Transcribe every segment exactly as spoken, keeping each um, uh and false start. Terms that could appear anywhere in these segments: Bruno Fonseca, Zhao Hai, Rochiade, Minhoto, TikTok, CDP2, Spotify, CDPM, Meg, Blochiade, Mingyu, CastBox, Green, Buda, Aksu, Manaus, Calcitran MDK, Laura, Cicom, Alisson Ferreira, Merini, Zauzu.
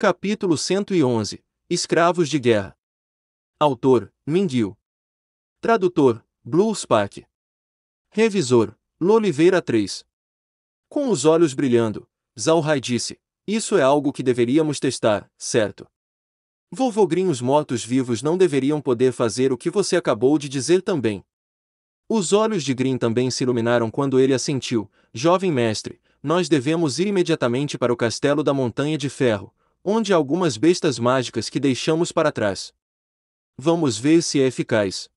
Capítulo cento e onze. Escravos de Guerra. Autor, Mingyu. Tradutor, Blue Spark. Revisor, Loliveira três. Com os olhos brilhando, Zhao Hai disse, isso é algo que deveríamos testar, certo? Vovô Green, os mortos-vivos não deveriam poder fazer o que você acabou de dizer também. Os olhos de Green também se iluminaram quando ele assentiu, jovem mestre, nós devemos ir imediatamente para o castelo da Montanha de Ferro, onde há algumas bestas mágicas que deixamos para trás. Vamos ver se é eficaz.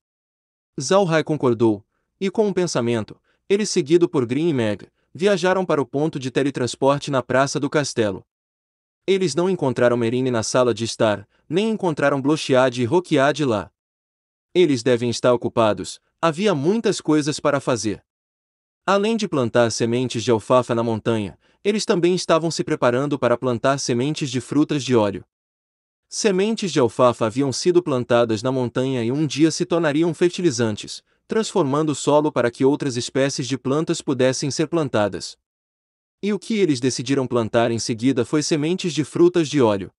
Zhao Hai concordou, e com um pensamento, ele seguido por Green e Meg, viajaram para o ponto de teletransporte na praça do castelo. Eles não encontraram Merini na sala de estar, nem encontraram Blochiade e Rochiade lá. Eles devem estar ocupados, havia muitas coisas para fazer. Além de plantar sementes de alfafa na montanha, eles também estavam se preparando para plantar sementes de frutas de óleo. Sementes de alfafa haviam sido plantadas na montanha e um dia se tornariam fertilizantes, transformando o solo para que outras espécies de plantas pudessem ser plantadas. E o que eles decidiram plantar em seguida foi sementes de frutas de óleo.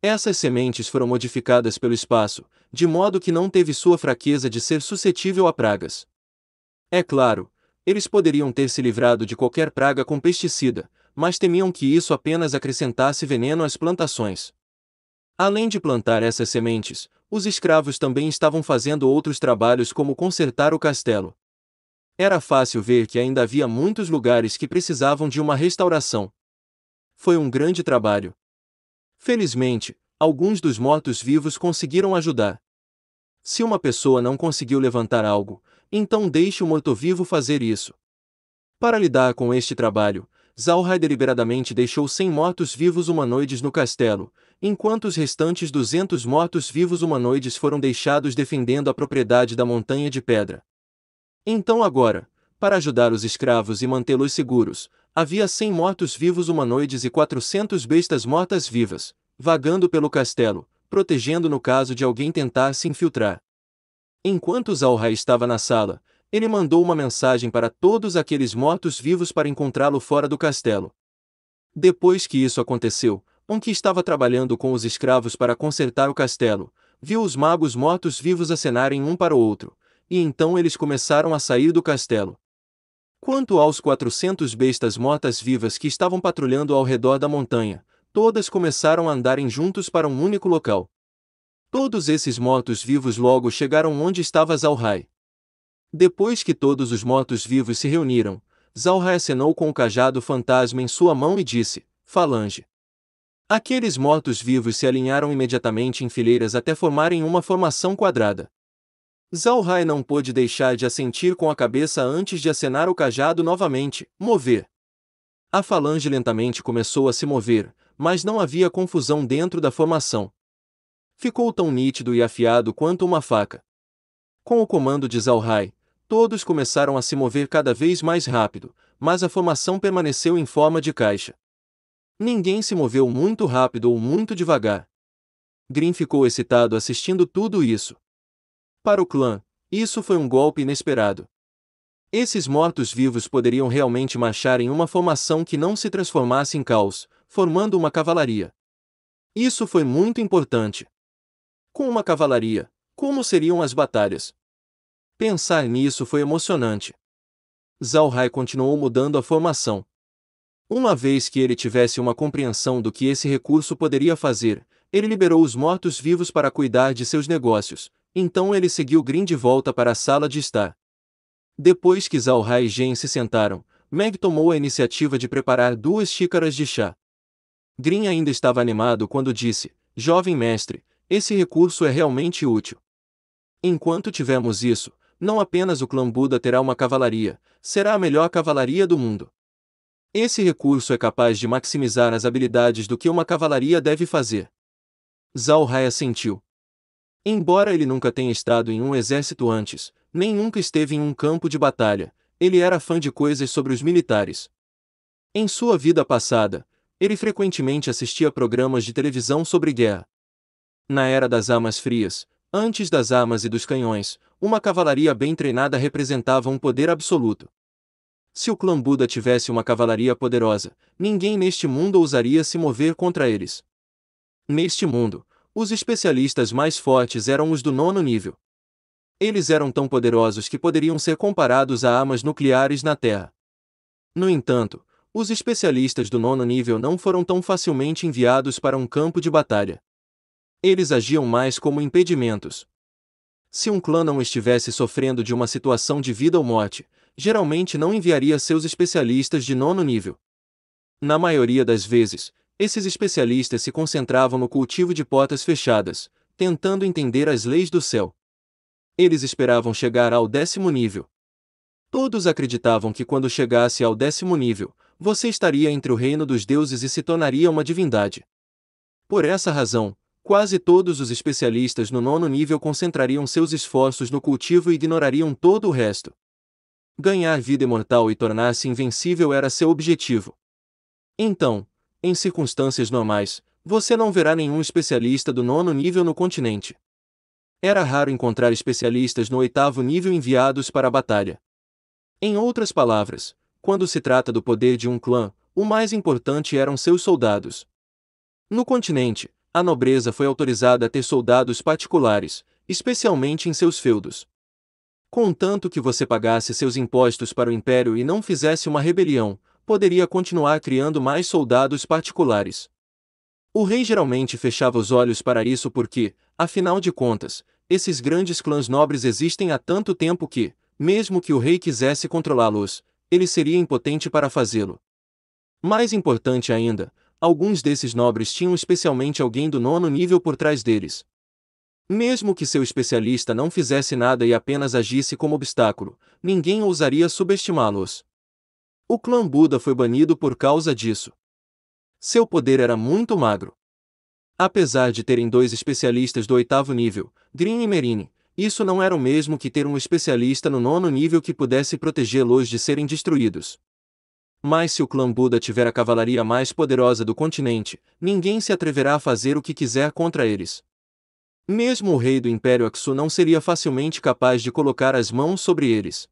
Essas sementes foram modificadas pelo espaço, de modo que não teve sua fraqueza de ser suscetível a pragas. É claro, eles poderiam ter se livrado de qualquer praga com pesticida, mas temiam que isso apenas acrescentasse veneno às plantações. Além de plantar essas sementes, os escravos também estavam fazendo outros trabalhos como consertar o castelo. Era fácil ver que ainda havia muitos lugares que precisavam de uma restauração. Foi um grande trabalho. Felizmente, alguns dos mortos-vivos conseguiram ajudar. Se uma pessoa não conseguiu levantar algo, então deixe o morto-vivo fazer isso. Para lidar com este trabalho, Zhao Hai deliberadamente deixou cem mortos-vivos humanoides no castelo, enquanto os restantes duzentos mortos-vivos humanoides foram deixados defendendo a propriedade da montanha de pedra. Então agora, para ajudar os escravos e mantê-los seguros, havia cem mortos-vivos humanoides e quatrocentas bestas mortas-vivas, vagando pelo castelo, protegendo no caso de alguém tentar se infiltrar. Enquanto Zhao Hai estava na sala, ele mandou uma mensagem para todos aqueles mortos-vivos para encontrá-lo fora do castelo. Depois que isso aconteceu, um que estava trabalhando com os escravos para consertar o castelo, viu os magos mortos-vivos acenarem um para o outro, e então eles começaram a sair do castelo. Quanto aos quatrocentas bestas mortas-vivas que estavam patrulhando ao redor da montanha, todas começaram a andarem juntos para um único local. Todos esses mortos-vivos logo chegaram onde estava Zhao Hai. Depois que todos os mortos-vivos se reuniram, Zhao Hai acenou com o cajado fantasma em sua mão e disse, falange. Aqueles mortos-vivos se alinharam imediatamente em fileiras até formarem uma formação quadrada. Zhao Hai não pôde deixar de assentir com a cabeça antes de acenar o cajado novamente, mover. A falange lentamente começou a se mover, mas não havia confusão dentro da formação. Ficou tão nítido e afiado quanto uma faca. Com o comando de Zhao Hai, todos começaram a se mover cada vez mais rápido, mas a formação permaneceu em forma de caixa. Ninguém se moveu muito rápido ou muito devagar. Green ficou excitado assistindo tudo isso. Para o clã, isso foi um golpe inesperado. Esses mortos-vivos poderiam realmente marchar em uma formação que não se transformasse em caos, formando uma cavalaria. Isso foi muito importante. Com uma cavalaria, como seriam as batalhas? Pensar nisso foi emocionante. Zhao Hai continuou mudando a formação. Uma vez que ele tivesse uma compreensão do que esse recurso poderia fazer, ele liberou os mortos-vivos para cuidar de seus negócios, então ele seguiu Green de volta para a sala de estar. Depois que Zhao Hai e Gen se sentaram, Meg tomou a iniciativa de preparar duas xícaras de chá. Green ainda estava animado quando disse, jovem mestre, esse recurso é realmente útil. Enquanto tivermos isso, não apenas o clã Buda terá uma cavalaria, será a melhor cavalaria do mundo. Esse recurso é capaz de maximizar as habilidades do que uma cavalaria deve fazer. Zhao Hai assentiu. Embora ele nunca tenha estado em um exército antes, nem nunca esteve em um campo de batalha, ele era fã de coisas sobre os militares. Em sua vida passada, ele frequentemente assistia programas de televisão sobre guerra. Na era das armas frias, antes das armas e dos canhões, uma cavalaria bem treinada representava um poder absoluto. Se o clã Buda tivesse uma cavalaria poderosa, ninguém neste mundo ousaria se mover contra eles. Neste mundo, os especialistas mais fortes eram os do nono nível. Eles eram tão poderosos que poderiam ser comparados a armas nucleares na Terra. No entanto, os especialistas do nono nível não foram tão facilmente enviados para um campo de batalha. Eles agiam mais como impedimentos. Se um clã não estivesse sofrendo de uma situação de vida ou morte, geralmente não enviaria seus especialistas de nono nível. Na maioria das vezes, esses especialistas se concentravam no cultivo de portas fechadas, tentando entender as leis do céu. Eles esperavam chegar ao décimo nível. Todos acreditavam que quando chegasse ao décimo nível, você estaria entre o reino dos deuses e se tornaria uma divindade. Por essa razão, quase todos os especialistas no nono nível concentrariam seus esforços no cultivo e ignorariam todo o resto. Ganhar vida imortal e tornar-se invencível era seu objetivo. Então, em circunstâncias normais, você não verá nenhum especialista do nono nível no continente. Era raro encontrar especialistas no oitavo nível enviados para a batalha. Em outras palavras, quando se trata do poder de um clã, o mais importante eram seus soldados. No continente, a nobreza foi autorizada a ter soldados particulares, especialmente em seus feudos. Contanto que você pagasse seus impostos para o império e não fizesse uma rebelião, poderia continuar criando mais soldados particulares. O rei geralmente fechava os olhos para isso porque, afinal de contas, esses grandes clãs nobres existem há tanto tempo que, mesmo que o rei quisesse controlá-los, ele seria impotente para fazê-lo. Mais importante ainda, alguns desses nobres tinham especialmente alguém do nono nível por trás deles. Mesmo que seu especialista não fizesse nada e apenas agisse como obstáculo, ninguém ousaria subestimá-los. O clã Buda foi banido por causa disso. Seu poder era muito magro. Apesar de terem dois especialistas do oitavo nível, Green e Merini, isso não era o mesmo que ter um especialista no nono nível que pudesse protegê-los de serem destruídos. Mas se o clã Buda tiver a cavalaria mais poderosa do continente, ninguém se atreverá a fazer o que quiser contra eles. Mesmo o rei do Império Aksu não seria facilmente capaz de colocar as mãos sobre eles.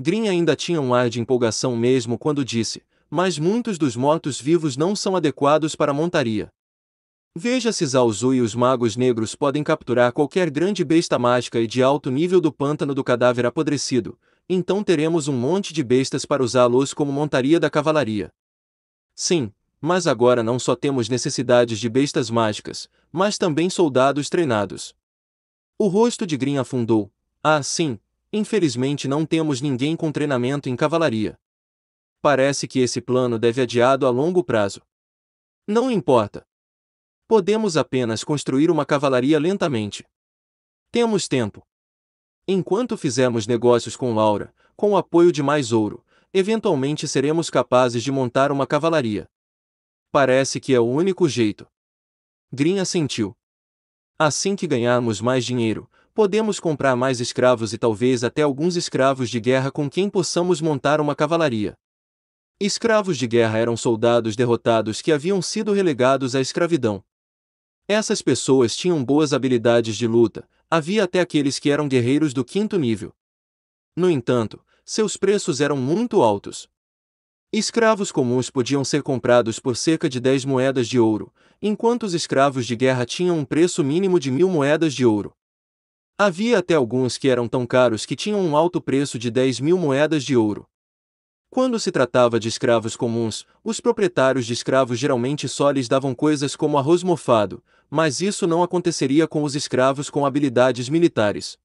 Green ainda tinha um ar de empolgação mesmo quando disse, mas muitos dos mortos-vivos não são adequados para a montaria. Veja se Zauzu e os magos negros podem capturar qualquer grande besta mágica e de alto nível do pântano do cadáver apodrecido, então teremos um monte de bestas para usá-los como montaria da cavalaria. Sim, mas agora não só temos necessidades de bestas mágicas, mas também soldados treinados. O rosto de Green afundou. Ah, sim, infelizmente não temos ninguém com treinamento em cavalaria. Parece que esse plano deve ser adiado a longo prazo. Não importa. Podemos apenas construir uma cavalaria lentamente. Temos tempo. Enquanto fizermos negócios com Laura, com o apoio de mais ouro, eventualmente seremos capazes de montar uma cavalaria. Parece que é o único jeito. Green assentiu. Assim que ganharmos mais dinheiro, podemos comprar mais escravos e talvez até alguns escravos de guerra com quem possamos montar uma cavalaria. Escravos de guerra eram soldados derrotados que haviam sido relegados à escravidão. Essas pessoas tinham boas habilidades de luta, havia até aqueles que eram guerreiros do quinto nível. No entanto, seus preços eram muito altos. Escravos comuns podiam ser comprados por cerca de dez moedas de ouro, enquanto os escravos de guerra tinham um preço mínimo de mil moedas de ouro. Havia até alguns que eram tão caros que tinham um alto preço de dez mil moedas de ouro. Quando se tratava de escravos comuns, os proprietários de escravos geralmente só lhes davam coisas como arroz mofado, mas isso não aconteceria com os escravos com habilidades militares.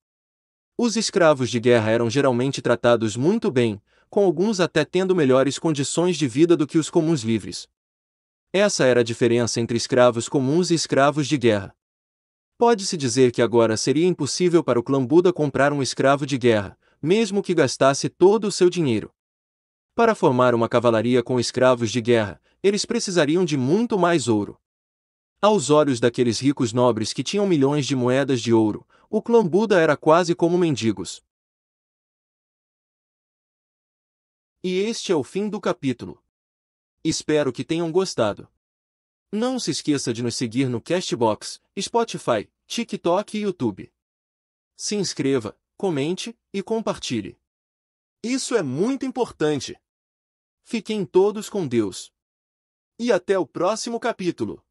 Os escravos de guerra eram geralmente tratados muito bem, com alguns até tendo melhores condições de vida do que os comuns livres. Essa era a diferença entre escravos comuns e escravos de guerra. Pode-se dizer que agora seria impossível para o clã Buda comprar um escravo de guerra, mesmo que gastasse todo o seu dinheiro. Para formar uma cavalaria com escravos de guerra, eles precisariam de muito mais ouro. Aos olhos daqueles ricos nobres que tinham milhões de moedas de ouro, o clã Buda era quase como mendigos. E este é o fim do capítulo. Espero que tenham gostado. Não se esqueça de nos seguir no Castbox, Spotify, TikTok e YouTube. Se inscreva, comente e compartilhe. Isso é muito importante. Fiquem todos com Deus. E até o próximo capítulo.